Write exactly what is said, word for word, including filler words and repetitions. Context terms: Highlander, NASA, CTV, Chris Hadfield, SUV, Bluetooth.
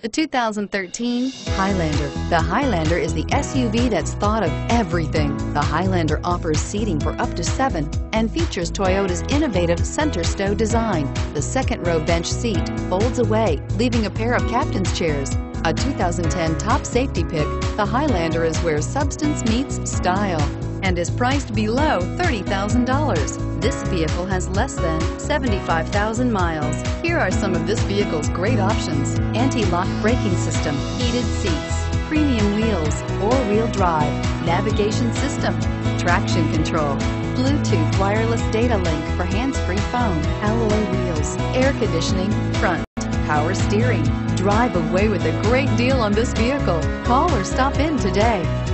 The two thousand thirteen Highlander. The Highlander is the S U V that's thought of everything. The Highlander offers seating for up to seven and features Toyota's innovative center stow design. The second row bench seat folds away, leaving a pair of captain's chairs. A two thousand ten top safety pick, the Highlander is where substance meets style and is priced below thirty thousand dollars. This vehicle has less than seventy-five thousand miles. Here are some of this vehicle's great options: anti-lock braking system, heated seats, premium wheels, four-wheel drive, navigation system, traction control, Bluetooth wireless data link for hands-free phone, alloy wheels, air conditioning, front, power steering. Drive away with a great deal on this vehicle. Call or stop in today.